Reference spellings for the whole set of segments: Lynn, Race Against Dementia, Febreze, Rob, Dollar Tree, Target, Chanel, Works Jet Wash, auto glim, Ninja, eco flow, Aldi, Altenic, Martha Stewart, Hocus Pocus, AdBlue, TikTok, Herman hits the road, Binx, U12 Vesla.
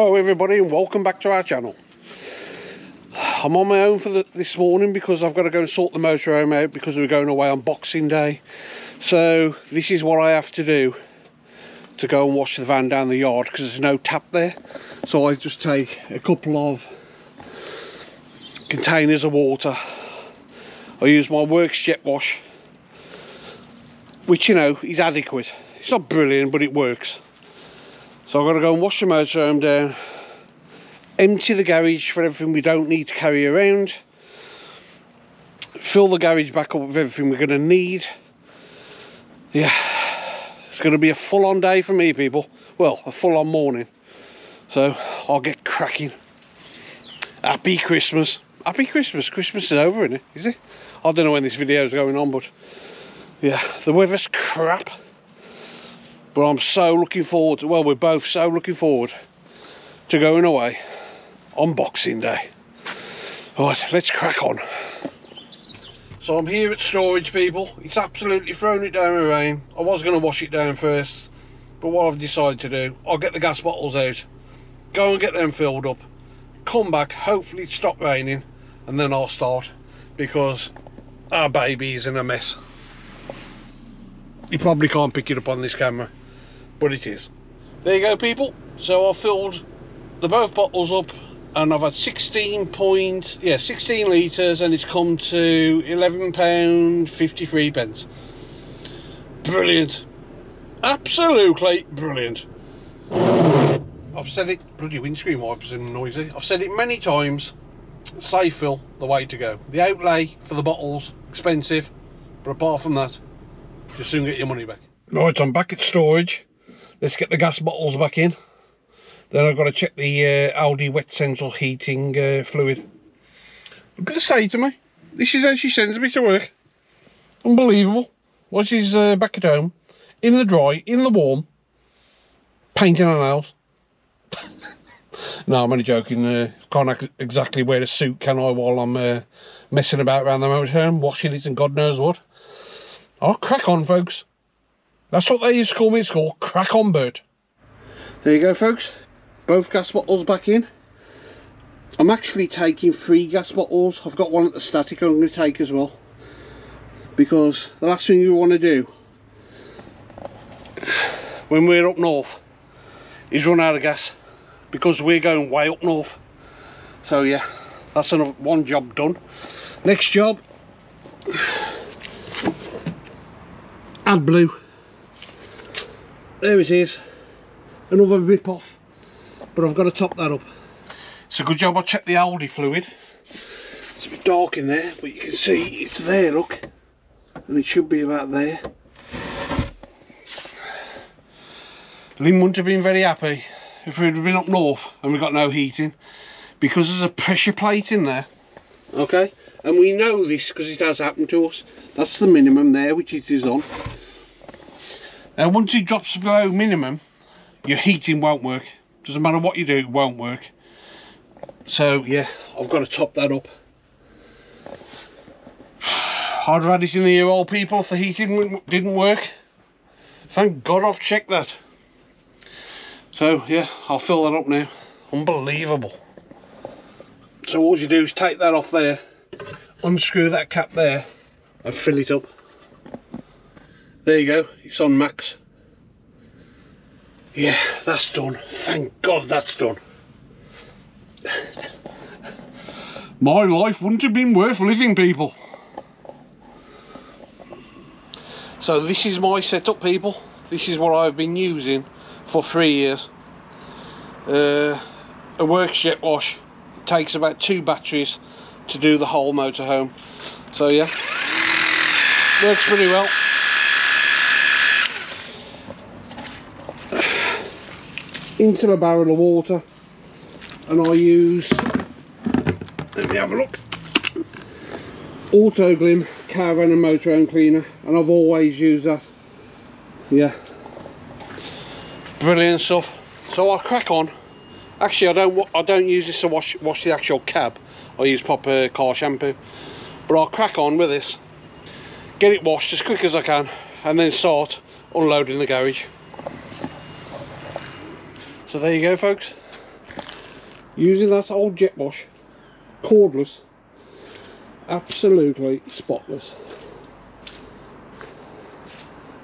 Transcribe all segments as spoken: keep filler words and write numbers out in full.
Hello everybody and welcome back to our channel. I'm on my own for the, this morning because I've got to go and sort the motorhome out because we're going away on Boxing Day. So this is what I have to do to go and wash the van down the yard because there's no tap there. So I just take a couple of containers of water. I use my Works Jet Wash, which, you know, is adequate. It's not brilliant, but it works. So I've got to go and wash the motorhome down, empty the garage for everything we don't need to carry around, fill the garage back up with everything we're going to need. Yeah, it's going to be a full-on day for me, people. Well, a full-on morning. So I'll get cracking. Happy Christmas. Happy Christmas. Christmas is over, isn't it? Is it? I don't know when this video is going on, but yeah, the weather's crap. But I'm so looking forward to, well, we're both so looking forward to going away on Boxing Day. Alright, let's crack on. So I'm here at storage, people. It's absolutely thrown it down with rain. I was going to wash it down first, but what I've decided to do, I'll get the gas bottles out, go and get them filled up, come back, hopefully it stopped raining, and then I'll start, because our baby is in a mess. You probably can't pick it up on this camera, but it is. There you go, people. So I've filled the both bottles up and I've had sixteen point yeah sixteen litres, and it's come to eleven pound fifty-three pence. Brilliant, absolutely brilliant. I've said it, bloody windscreen wipers are noisy. I've said it many times, safe fill, the way to go. The outlay for the bottles, expensive, but apart from that, you'll soon get your money back. Right, I'm back at storage. Let's get the gas bottles back in. Then I've got to check the uh, Aldi wet central heating uh, fluid. Look at the say to me. This is how she sends me to work. Unbelievable. Well, she's uh, back at home, in the dry, in the warm, painting her nails. No, I'm only joking. Uh, can't exactly wear a suit, can I, while I'm uh, messing about around the motorhome, washing it and God knows what. Oh, crack on, folks. That's what they used to call me at school, crack on, Bert. There you go, folks. Both gas bottles back in. I'm actually taking three gas bottles. I've got one at the static I'm going to take as well, because the last thing you want to do when we're up north is run out of gas, because we're going way up north. So yeah, that's another one job done. Next job, AdBlue. There it is, another rip-off, but I've got to top that up. It's a good job I checked the Aldi fluid. It's a bit dark in there, but you can see it's there, look, and it should be about there. Lynn wouldn't have been very happy if we'd have been up north and we got no heating, because there's a pressure plate in there, okay? And we know this because it has happened to us. That's the minimum there, which it is on. Now once it drops below minimum, your heating won't work. Doesn't matter what you do, it won't work. So yeah, I've got to top that up. I'd have had it in the year old, people, if the heating didn't work. Thank God I've checked that. So yeah, I'll fill that up now. Unbelievable. So all you do is take that off there, unscrew that cap there, and fill it up. There you go, it's on max. Yeah, that's done. Thank God that's done. My life wouldn't have been worth living, people. So this is my setup, people. This is what I've been using for three years. Uh, a Works Jet Wash. It takes about two batteries to do the whole motorhome. So yeah, works pretty well. Into a barrel of water, and I use, let me have a look, Auto Glim caravan and motorhome cleaner, and I've always used that. Yeah, brilliant stuff. So I'll crack on. Actually, I don't I don't use this to wash wash the actual cab. I use proper car shampoo, but I'll crack on with this, get it washed as quick as I can, and then start unloading the garage. So there you go, folks. using that old jet wash, cordless, absolutely spotless.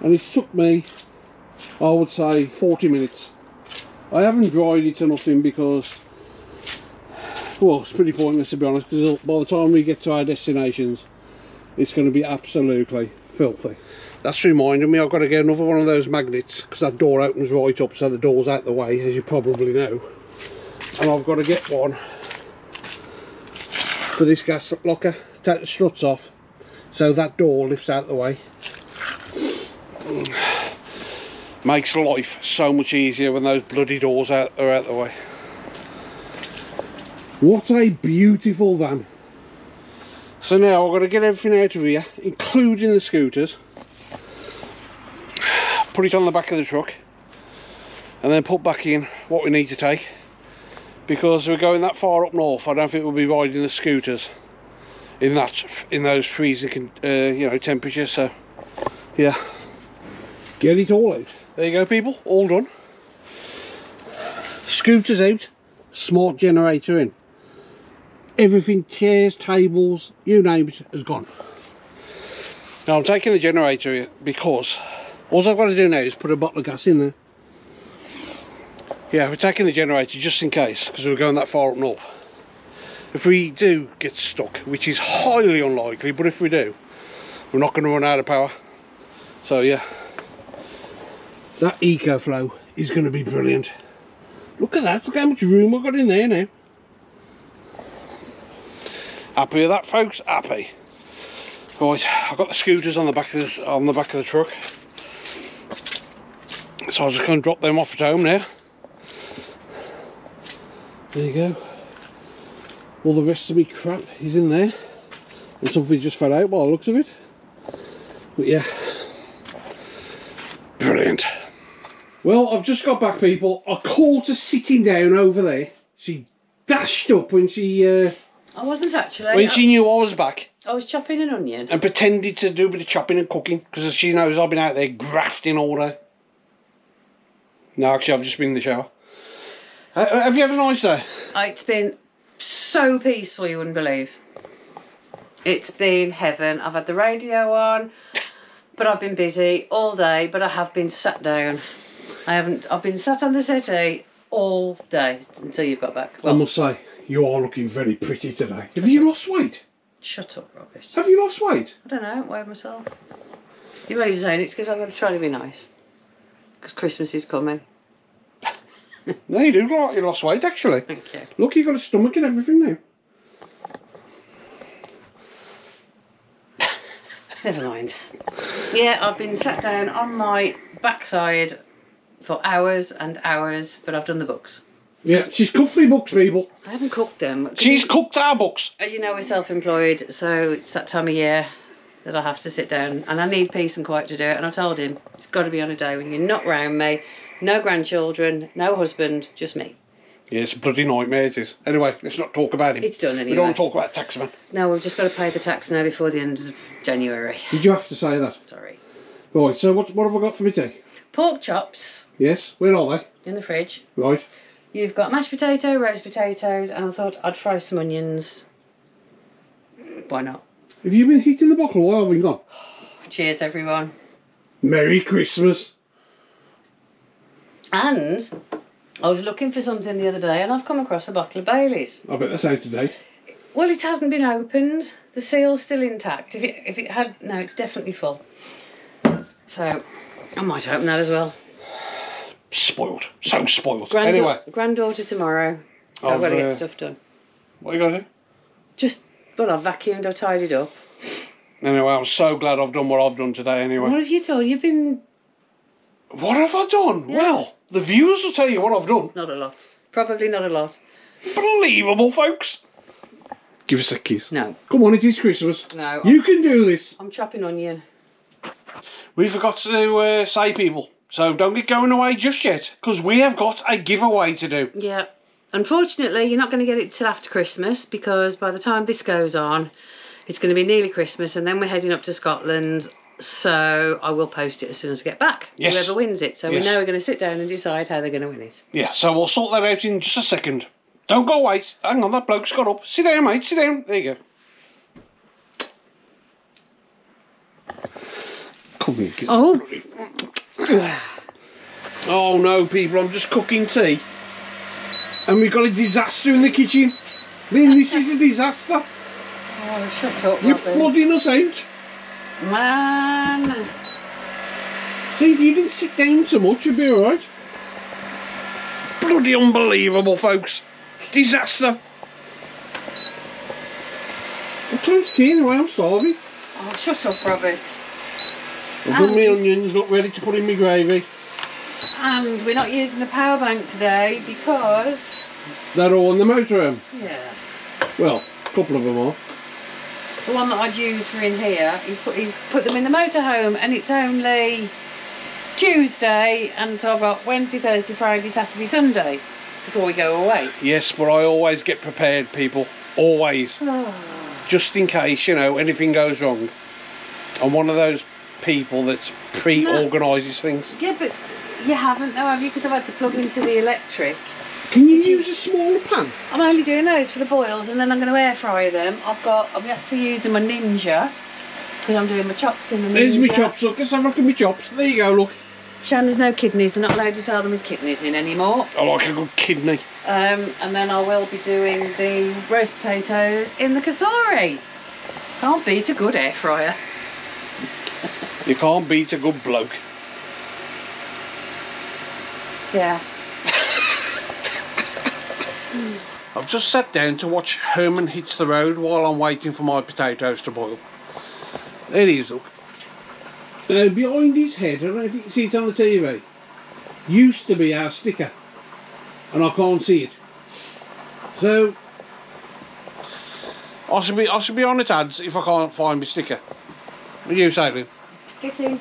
And it took me, I would say, forty minutes. I haven't dried it or nothing because, well, it's pretty pointless to be honest, because by the time we get to our destinations it's going to be absolutely filthy. That's reminding me I've got to get another one of those magnets, because that door opens right up, so the door's out the way, as you probably know. And I've got to get one for this gas locker, take the struts off so that door lifts out the way. Makes life so much easier when those bloody doors out, are out the way. What a beautiful van. So now I've got to get everything out of here, including the scooters, put it on the back of the truck, and then put back in what we need to take, because we're going that far up north. I don't think we'll be riding the scooters in that in those freezing uh, you know, temperatures. So yeah, get it all out. There you go, people, all done. Scooters out, smart generator in. Everything, chairs, tables, you name it, has gone. Now I'm taking the generator here because all I've got to do now is put a bottle of gas in there. Yeah, we're taking the generator just in case, because we're going that far up north. If we do get stuck, which is highly unlikely, but if we do, we're not going to run out of power. So yeah, that eco flow is going to be brilliant. Look at that, look how much room I've got in there now. Happy with that, folks, happy. Right, I've got the scooters on the back of the, on the back of the truck, so I'm just going to drop them off at home now. There you go. All the rest of me crap is in there, and something just fell out by the looks of it. But yeah, brilliant. Well, I've just got back, people. I caught her sitting down over there. She dashed up when she... Uh, I wasn't actually. When she knew I was back. I was chopping an onion. And pretended to do a bit of chopping and cooking, because she knows I've been out there grafting all day. No, actually I've just been in the shower. Uh, have you had a nice day? It's been so peaceful you wouldn't believe. It's been heaven. I've had the radio on, but I've been busy all day, but I have been sat down. I haven't, I've been sat on the settee all day until you've got back. Well, I must say, you are looking very pretty today. Have you lost weight? Shut up, Robert. Have you lost weight? I don't know, I haven't weighed myself. You're only saying it's because I'm going to try to be nice. Because Christmas is coming. No, you do look like you lost weight, actually. Thank you. Look, you've got a stomach and everything now. Never mind. Yeah, I've been sat down on my backside for hours and hours, but I've done the books. Yeah, she's cooked me books, people. I haven't cooked them. She's cooked our books. As you know, we're self-employed, so it's that time of year that I have to sit down, and I need peace and quiet to do it. And I told him, it's got to be on a day when you're not round me, no grandchildren, no husband, just me. Yeah, it's a bloody nightmare, it is. Anyway, let's not talk about him. It's done anyway. We don't want to talk about taxman. No, we've just got to pay the tax now before the end of January. Did you have to say that? Sorry. Right, so what, what have I got for my tea? Pork chops. Yes, where are they? In the fridge. Right. You've got mashed potato, roast potatoes, and I thought I'd fry some onions. Why not? Have you been hitting the bottle while we've gone? Cheers, everyone. Merry Christmas. And I was looking for something the other day, and I've come across a bottle of Bailey's. I bet that's out of date. Well, it hasn't been opened. The seal's still intact. If it, if it had, no, it's definitely full. So I might open that as well. Spoiled, so spoiled. Granda anyway, granddaughter tomorrow. So I've, I've got to get uh, stuff done. What are you going to do? Just, well, I've vacuumed, I've tidied up. Anyway, I'm so glad I've done what I've done today. Anyway, what have you done? You've been. What have I done? Yeah. Well, the viewers will tell you what I've done. Not a lot. Probably not a lot. Unbelievable, folks. Give us a kiss. No. Come on, it is Christmas. No. You I'm, can do this. I'm chopping onion. We forgot to uh, say, people. So don't get going away just yet, because we have got a giveaway to do. Yeah. Unfortunately, you're not going to get it till after Christmas, because by the time this goes on, it's going to be nearly Christmas, and then we're heading up to Scotland, so I will post it as soon as I get back. Yes. Whoever wins it. So yes, we know we're going to sit down and decide how they're going to win it. Yeah, so we'll sort that out in just a second. Don't go away. Hang on, that bloke's got up. Sit down, mate. Sit down. There you go. Come here, kids. Oh. Oh no, people, I'm just cooking tea. And we've got a disaster in the kitchen. Lynn, this is a disaster. Oh, shut up, you're Robin. Flooding us out. Man. See, if you didn't sit down so much, you'd be alright. Bloody unbelievable, folks. Disaster. I'm trying to tea anyway, I'm starving. Oh, shut up, Robert. I've done my onions, not ready to put in my gravy. And we're not using a power bank today because... they're all in the motorhome? Yeah. Well, a couple of them are. The one that I'd use for in here, he's put, he's put them in the motorhome, and it's only Tuesday, and so I've got Wednesday, Thursday, Friday, Saturday, Sunday before we go away. Yes, but I always get prepared, people. Always. Oh. Just in case, you know, anything goes wrong. I'm one of those people that pre-organises things. Yeah, but you haven't though, have you? Because I've had to plug into the electric. Can you use a smaller pan? I'm only doing those for the boils, and then I'm going to air fry them. I've got, I'm actually using my Ninja, because I'm doing my chops in the Ninja. There's my chops, look, let's have a look at my chops. There you go, look. Shan, there's no kidneys. They're not allowed to sell them with kidneys in anymore. I like a good kidney. Um, and then I will be doing the roast potatoes in the Kasari. Can't beat a good air fryer. You can't beat a good bloke. Yeah. I've just sat down to watch Herman Hits the Road while I'm waiting for my potatoes to boil. There he is, look. Now, behind his head, I don't know if you can see it on the T V, used to be our sticker, and I can't see it. So, I should be, I should be on at ads if I can't find my sticker. What do you say, Lynn? Get in.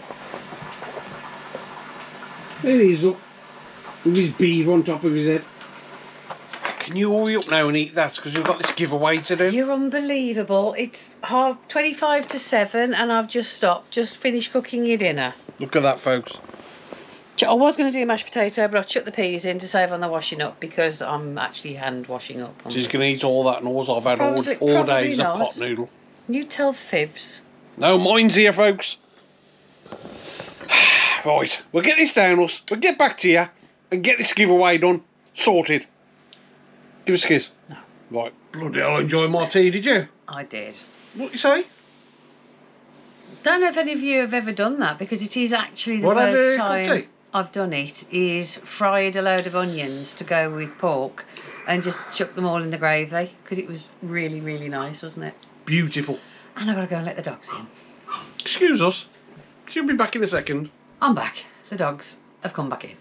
There he is, look, with his beaver on top of his head. Can you hurry up now and eat that, because we've got this giveaway to do. You're unbelievable. It's half twenty-five to seven, and I've just stopped. Just finished cooking your dinner. Look at that, folks. I was going to do mashed potato, but I've chucked the peas in to save on the washing up, because I'm actually hand washing up. She's going to eat all that, and all I've had probably, all, all days a pot noodle. You tell fibs. No, mine's here, folks. Right, we'll get this down us. We'll get back to you and get this giveaway done, sorted. Give us a kiss. No. Right, bloody hell, I enjoyed my tea, did you? I did. What you say? Don't know if any of you have ever done that, because it is actually the what first time I've done it, is fried a load of onions to go with pork and just chuck them all in the gravy, because it was really, really nice, wasn't it? Beautiful. And I've got to go and let the dogs in. Excuse us. She'll be back in a second. I'm back. The dogs have come back in.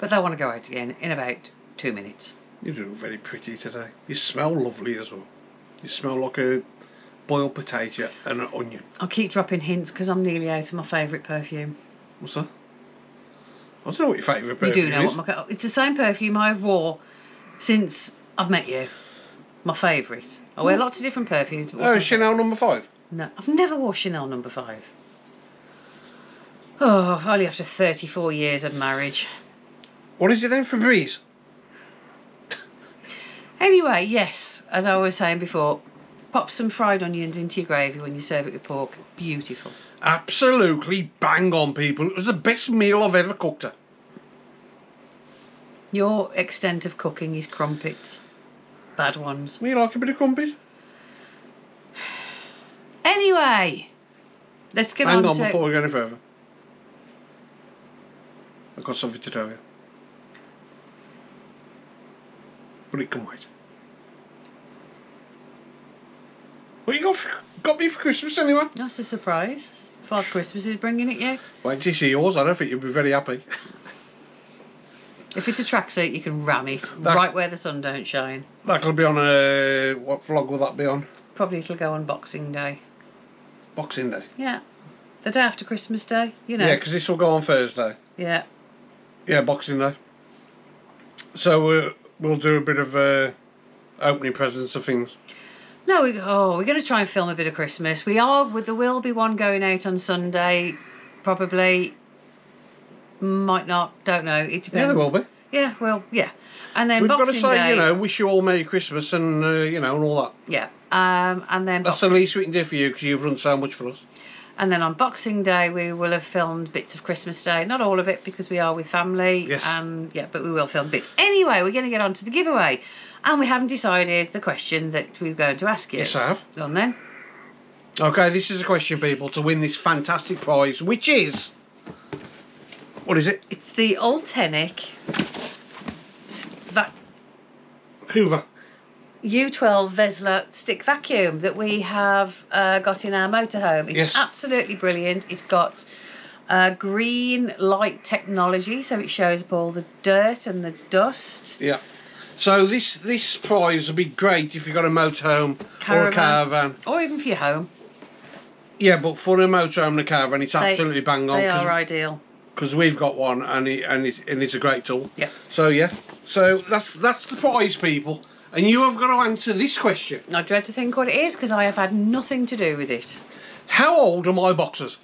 But they'll want to go out again in about two minutes. You do very pretty today. You smell lovely as well. You smell like a boiled potato and an onion. I'll keep dropping hints because I'm nearly out of my favourite perfume. What's that? I don't know what your favourite perfume is. You do know is. What my... It's the same perfume I've wore since I've met you. My favourite. I wear lots of different perfumes. But oh, Chanel number five? No, I've never worn Chanel number five. Oh, only after thirty-four years of marriage. What is it then, Febreze? Anyway, yes, as I was saying before, pop some fried onions into your gravy when you serve it with pork. Beautiful. Absolutely bang on, people. It was the best meal I've ever cooked her. Your extent of cooking is crumpets. Bad ones. We like a bit of crumpet. Anyway, let's get on to... Hang on before we go any further. I've got something to tell you. But it can wait. What you got, for, got me for Christmas anyway? That's a surprise. Father Christmas is bringing it, yeah. Wait till you see yours. I don't think you'll be very happy. If it's a tracksuit, you can ram it that, right where the sun don't shine. That'll be on a... What vlog will that be on? Probably it'll go on Boxing Day. Boxing Day? Yeah. The day after Christmas Day, you know. Yeah, because this will go on Thursday. Yeah. Yeah, Boxing Day. So uh, we'll do a bit of uh, opening presents of things. No, we, oh, we're going to try and film a bit of Christmas. We are, there will be one going out on Sunday, probably. Might not, don't know. It depends. Yeah, there will be. Yeah, well, yeah. And then We've Boxing We've got to say, Day, you know, wish you all Merry Christmas and, uh, you know, and all that. Yeah. Um, and then That's Boxing... the least we can do for you because you've run so much for us. And then on Boxing Day, we will have filmed bits of Christmas Day. Not all of it because we are with family. Yes. And, yeah, but we will film bits. Anyway, we're going to get on to the giveaway. And we haven't decided the question that we were going to ask you. Yes, I have. Go on then. Okay, this is a question, people, to win this fantastic prize, which is... What is it? It's the Altenic... Hoover. U twelve Vesla stick vacuum that we have uh, got in our motorhome. It's yes. absolutely brilliant. It's got uh, green light technology, so it shows up all the dirt and the dust. Yeah. So this this prize would be great if you've got a motorhome or a caravan, or even for your home. Yeah, but for a motorhome and a caravan, it's they, absolutely bang on. They are ideal. Because we've got one, and it and it and it's a great tool. Yeah. So yeah. So that's that's the prize, people, and you have got to answer this question. I dread to think what it is because I have had nothing to do with it. How old are my boxers?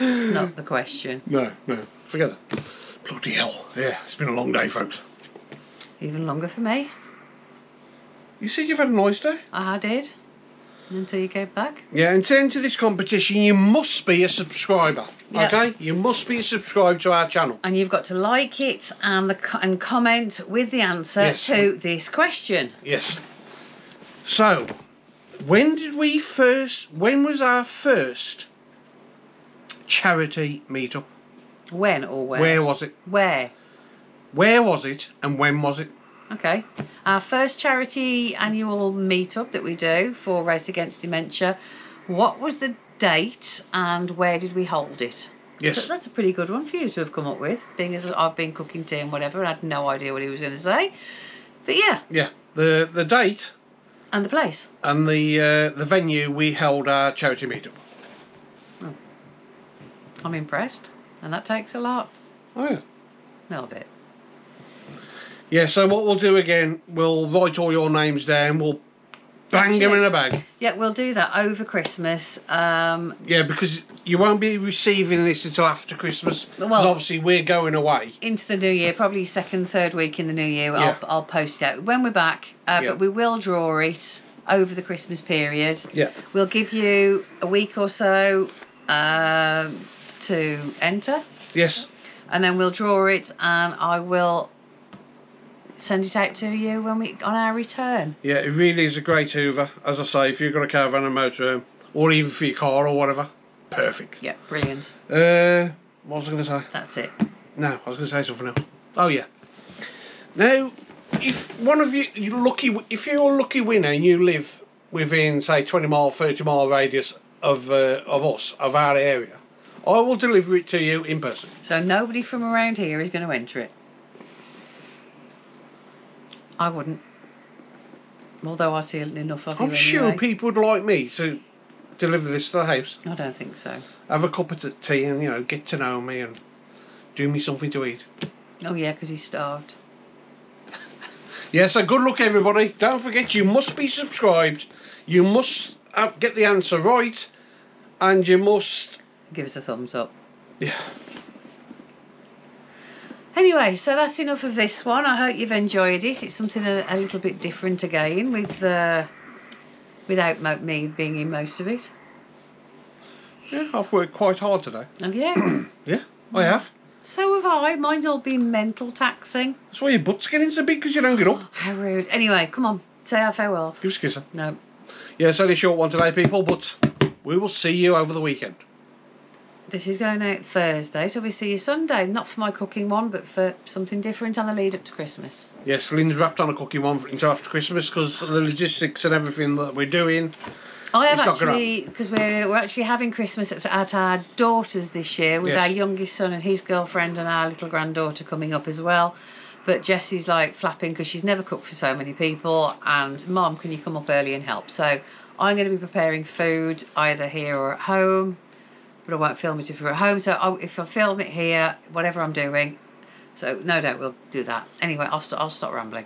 Not the question. No, no, forget that. Bloody hell! Yeah, it's been a long day, folks. Even longer for me. You said you've had a nice day. I did. Until you go back. Yeah, and to enter this competition, you must be a subscriber. Yep. Okay, you must be subscribed to our channel. And you've got to like it and the and comment with the answer yes. to this question. Yes. So, when did we first? When was our first charity meetup? When or where? Where was it? Where? Where was it, and when was it? Okay, our first charity annual meet-up that we do for Race Against Dementia, what was the date and where did we hold it? Yes. So that's a pretty good one for you to have come up with, being as I've been cooking tea and whatever, and I had no idea what he was going to say. But yeah. Yeah, the the date. And the place. And the, uh, the venue we held our charity meet-up. Oh. I'm impressed, and that takes a lot. Oh yeah. A little bit. Yeah, so what we'll do again, we'll write all your names down, we'll bang Actually, them in a bag. Yeah, we'll do that over Christmas. Um, yeah, because you won't be receiving this until after Christmas, because well, obviously we're going away. Into the new year, probably second, third week in the new year, yeah. I'll, I'll post it out when we're back, uh, yeah. but we will draw it over the Christmas period. Yeah. We'll give you a week or so um, to enter. Yes. And then we'll draw it, and I will... send it out to you when we on our return. Yeah, it really is a great hoover. As I say, if you've got a caravan and motorhome, or even for your car or whatever, perfect. Yeah, brilliant. Uh, what was I going to say? That's it. No, I was going to say something else. Oh yeah. Now, if one of you you're lucky, if you're a lucky winner and you live within say twenty mile, thirty mile radius of uh, of us, of our area, I will deliver it to you in person. So nobody from around here is going to enter it. I wouldn't, although I see enough of you. I'm anyway. sure people would like me to deliver this to the house. I don't think so. Have a cup of tea and, you know, get to know me and do me something to eat. Oh, yeah, because he's starved. Yeah, so good luck, everybody. Don't forget, you must be subscribed. You must have, get the answer right. And you must... give us a thumbs up. Yeah. Anyway, so that's enough of this one. I hope you've enjoyed it. It's something a, a little bit different again, with uh, without me being in most of it. Yeah, I've worked quite hard today. Have you? Yeah, I have. So have I. Mine's all been mental taxing. That's why your butt's getting so big, because you don't get up. How rude. Anyway, come on, say our farewells. Give us a kiss. No. Yeah, it's only a short one today, people, but we will see you over the weekend. This is going out Thursday, so we see you Sunday. Not for my cooking one, but for something different on the lead up to Christmas. Yes, Lynn's wrapped on a cooking one until after Christmas because the logistics and everything that we're doing. I have actually, because we're, we're actually having Christmas at, at our daughter's this year with yes. our youngest son and his girlfriend and our little granddaughter coming up as well. But Jessie's like flapping because she's never cooked for so many people. And Mom, can you come up early and help? So I'm going to be preparing food either here or at home. But I won't film it if we're at home. So I'll, if I film it here, whatever I'm doing, so no doubt we'll do that. Anyway, I'll st I'll stop rambling.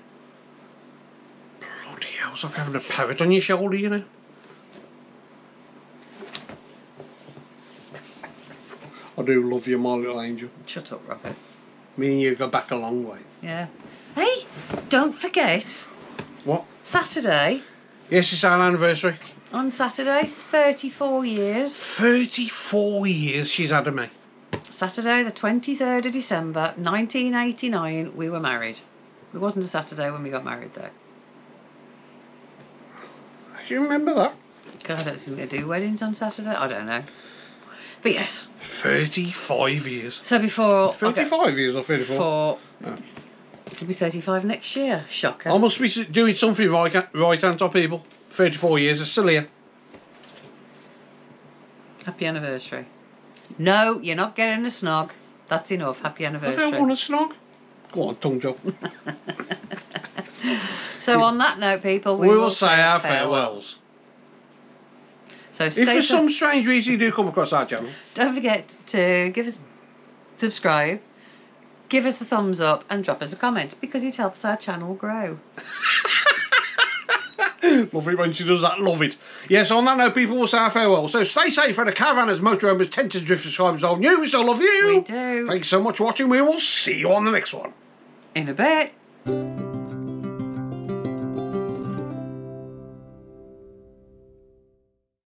Bloody hell, it's like having a parrot on your shoulder, you know. I do love you, my little angel. Shut up, Robert. Me and you go back a long way. Yeah. Hey, don't forget. What? Saturday. Yes, it's our anniversary. On Saturday, thirty-four years. thirty-four years she's had of me. Saturday the twenty-third of December, nineteen eighty-nine, we were married. It wasn't a Saturday when we got married, though. Do you remember that? God, I don't think they do weddings on Saturday. I don't know. But yes. thirty-five years. So before... thirty-five years or thirty-four? For, no. It'll be thirty-five next year. Shocker. I must be doing something right, right, aren't I, people? thirty-four years, I'm still here. Happy anniversary. No, you're not getting a snog. That's enough. Happy anniversary. I don't want a snog. Go on, tongue job. So on that note, people, we, we will, will say our farewells. farewells. So stay if for some strange reason you do come across our channel, don't forget to give us subscribe, give us a thumbs up, and drop us a comment because it helps our channel grow. Love it when she does that. Love it. Yes, on that note, people, will say our farewell. So stay safe at the caravanners, motorhomes, tenters, drifters, subscribers, all new. So love you. We do. Thanks so much for watching. We will see you on the next one. In a bit.